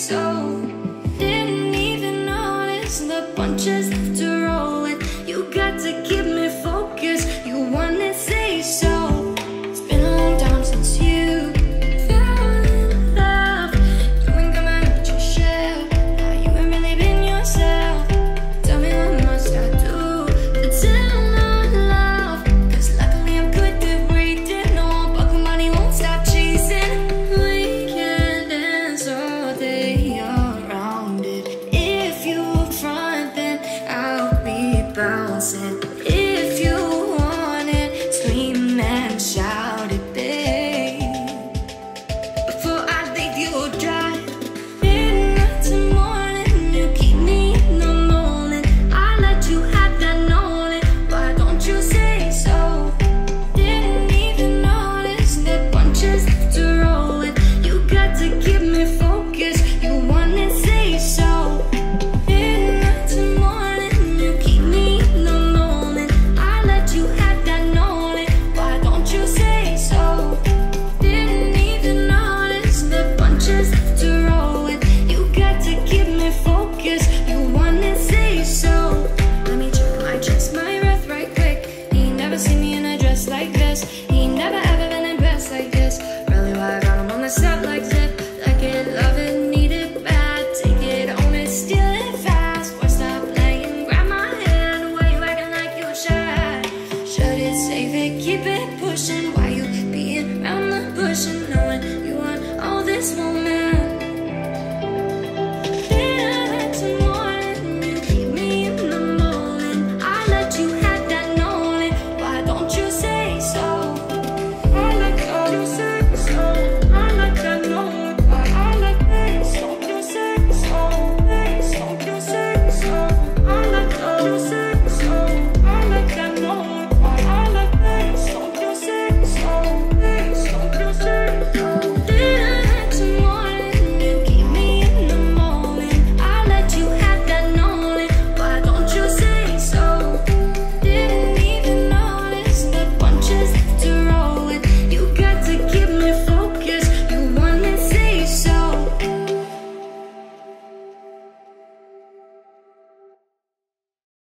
so